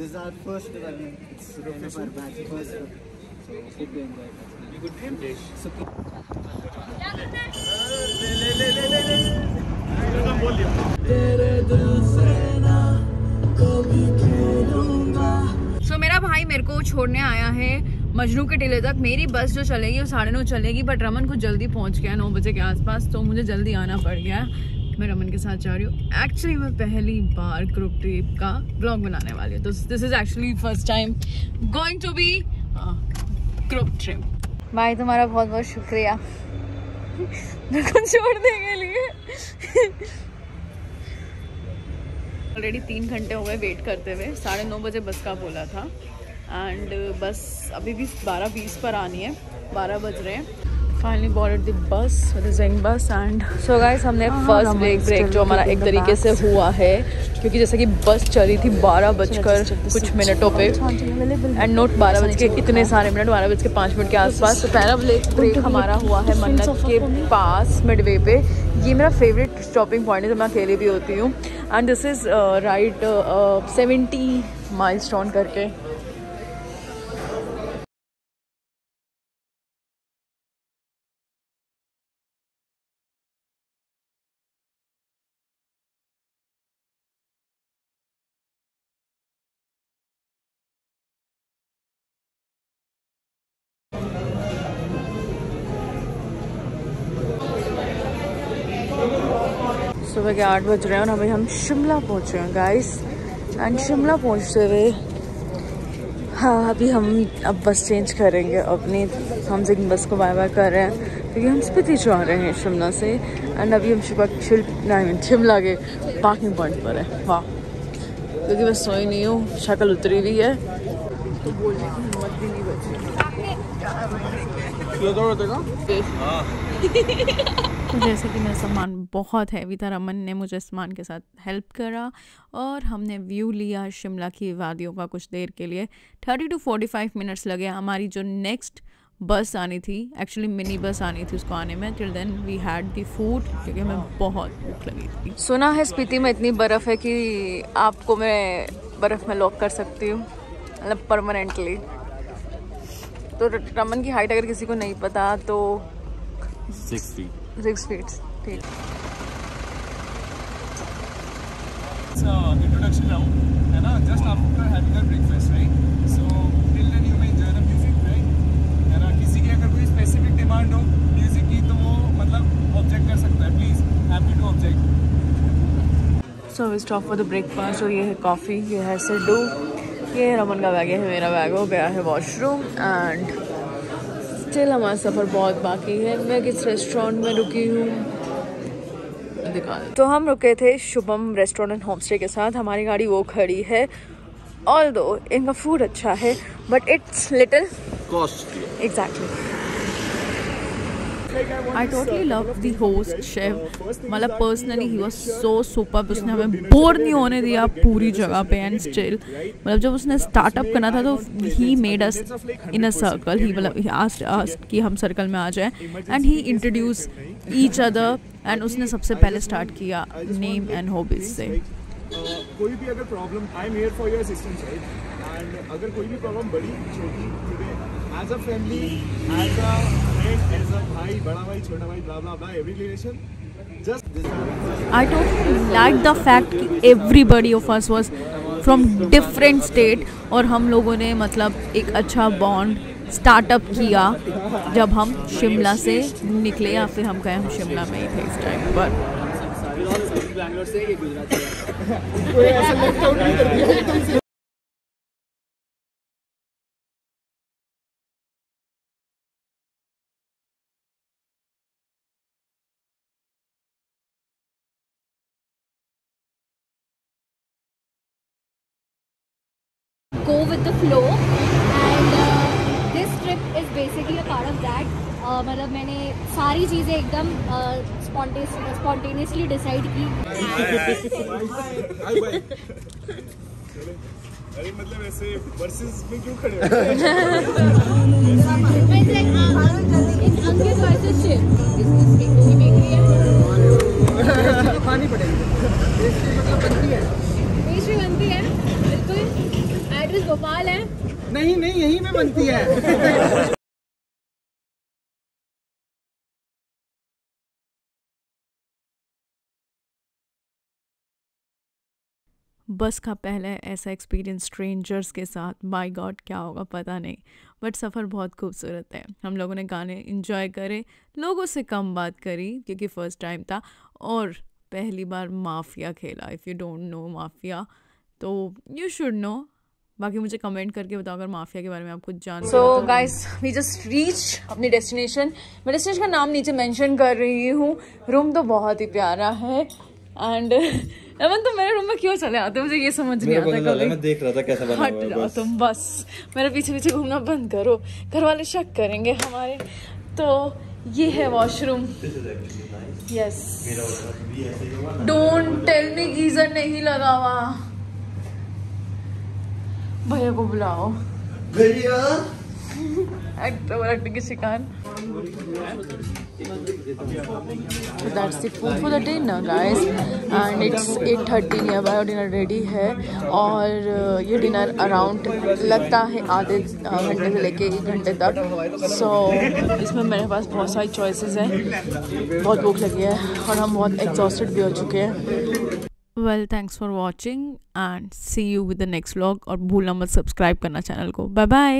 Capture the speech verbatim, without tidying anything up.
This is our first development. It's Rope for Batch first. So hope you enjoy it. You could dream dish. So le le le le le le. Tum bol diya. Tere dil se na kabhi khelunga. So मेरा भाई मेरे को छोड़ने आया है मजनू के टीले तक। मेरी बस जो चलेगी वो साढ़े नौ चलेगी, बट रमन को जल्दी पहुंच गया नौ बजे के आसपास, तो मुझे जल्दी आना पड़ गया। मैं रमन के साथ जा रही हूँ। एक्चुअली मैं पहली बार ग्रुप ट्रिप का ब्लॉग बनाने वाली हूँ, तो this is actually first time going to be group trip. भाई तुम्हारा बहुत बहुत शुक्रिया छोड़ने के लिए। ऑलरेडी तीन घंटे हो गए वेट करते हुए। साढ़े नौ बजे बस का बोला था एंड बस अभी भी बारह बीस पर आनी है, बारह बज रहे हैं। Finally boarded the bus, the Zing bus and so guys हमने फर्स्ट ब्रेक ब्रेक जो हमारा एक तरीके से हुआ है, क्योंकि जैसे कि बस चली थी बारह बजकर कुछ मिनटों पे एंड नोट बारह बज के इतने सारे मिनट, बारह बज के पाँच मिनट के आसपास। तो पहला ब्रेक ब्रेक हमारा हुआ है मन्नत के पास मिडवे पे। ये मेरा फेवरेट स्टॉपिंग पॉइंट है जब मैं अकेले भी होती हूँ। And this is right seventy milestone करके। सुबह के आठ बज रहे हैं और अभी हम शिमला पहुँच रहे हैं गाइस। एंड शिमला पहुँचते हुए हाँ अभी हम अब बस चेंज करेंगे अपनी, हम जिन बस को बाय बाय कर रहे हैं क्योंकि हम स्पिति जा रहे हैं शिमला से। एंड अभी हम शिमला शिमला के पार्किंग पॉइंट पर है। वाह, क्योंकि मैं सोई नहीं हूँ, शक्ल उतरी हुई है तो बोलने की हिम्मत भी नहीं बची। जैसे कि मेरा सामान बहुत हैवी था, रमन ने मुझे सामान के साथ हेल्प करा और हमने व्यू लिया शिमला की वादियों का कुछ देर के लिए। Thirty to forty five minutes लगे हमारी जो नेक्स्ट बस आनी थी, एक्चुअली मिनी बस आनी थी उसको आने में। Till then we had the food क्योंकि हमें बहुत भूख लगी थी। सुना है स्पीति में इतनी बर्फ़ है कि आपको मैं बर्फ़ में लॉक कर सकती हूँ, मतलब परमानेंटली। तो रमन की हाइट अगर किसी को नहीं पता तो सिक्स फीट सिक्स फीट ठीक। इंट्रोडक्शन राउंड है ना, just after having a breakfast right. So till then you may enjoy the music right, है ना। किसी की अगर कोई स्पेसिफिक डिमांड हो म्यूजिक की तो वो मतलब ऑब्जेक्ट कर सकता है, please happy to object. So we stop for the breakfast और ये है कॉफ़ी, ये है सिड्डू, ये रमन का बैग है, मेरा बैग हो गया है वॉशरूम एंड स्टिल हमारा सफ़र बहुत बाकी है। मैं किस रेस्टोरेंट में रुकी हूँ दिखा। तो हम रुके थे शुभम रेस्टोरेंट एंड होमस्टे के साथ, हमारी गाड़ी वो खड़ी है। ऑल्दो इनका फूड अच्छा है but it's little costly. Exactly, I totally love the host chef, मतलब personally he was so superb. उसने हमें बोर नहीं होने दिया पूरी जगह पे एंड स्टिल, मतलब जब उसने स्टार्टअप करना था तो he made us in a circle, ही मतलब आस्ट आस्ट कि हम सर्कल में आ जाएं and he introduce each other. And उसने सबसे पहले स्टार्ट किया नेम एंड हॉबीज से। कोई भी अगर problem, I am here for your assistance right. And अगर कोई भी प्रॉब्लम बड़ी छोटी today as a family as a friend as a भाई, बड़ा भाई छोटा भाई blah blah blah every relation. I don't like the fact कि everybody of us was from different state और हम लोगों ने मतलब एक अच्छा बॉन्ड स्टार्टअप किया जब हम शिमला से निकले, या फिर हम कहें हम शिमला में ही थे इस टाइम पर। Go with the flow and uh, this trip is basically a part of that. Uh, मतलब मैंने सारी चीज़ें एकदम spontaneously decide की। अरे मतलब ऐसे verses में क्यों खड़े हो? पानी पड़ेगा। पेस्ट्री बनती है, बिल्कुल। एड्रेस भोपाल है? नहीं नहीं, यहीं पे बनती है। बस का पहले ऐसा एक्सपीरियंस स्ट्रेंजर्स के साथ, माय गॉड क्या होगा पता नहीं, बट सफ़र बहुत खूबसूरत है। हम लोगों ने गाने एंजॉय करे, लोगों से कम बात करी क्योंकि फ़र्स्ट टाइम था, और पहली बार माफिया खेला। If you don't know mafia तो यू शुड नो। बाकी मुझे कमेंट करके बताओ अगर माफिया के बारे में आप कुछ जानते हो। So guys, we just reach अपनी डेस्टिनेशन। मैं डेस्टिनेशन का नाम नीचे मेंशन कर रही हूँ। रूम तो बहुत ही प्यारा है एंड अमन तो मेरे रूम में क्यों चले आते, मुझे ये समझ नहीं आता कभी। मैं देख रहा था कैसा बना हुआ है। हट जाओ तुम, बस मेरे पीछे पीछे घूमना बंद करो, घर वाले शक करेंगे हमारे। तो ये है washroom. Yes, don't tell me geyser नहीं लगा हुआ। भैया को बुलाओ, भैया एक्टर के शिकार। So that's the food for the dinner guys and it's eight thirty nearby और dinner ready है। और ये dinner around लगता है आधे घंटे से लेके एक घंटे तक। So इसमें मेरे पास बहुत सारी choices हैं। बहुत भूख लगी है और हम बहुत exhausted भी हो चुके हैं। Well thanks for watching and see you with the next vlog। और भूलना मत सब्सक्राइब करना चैनल को। Bye bye.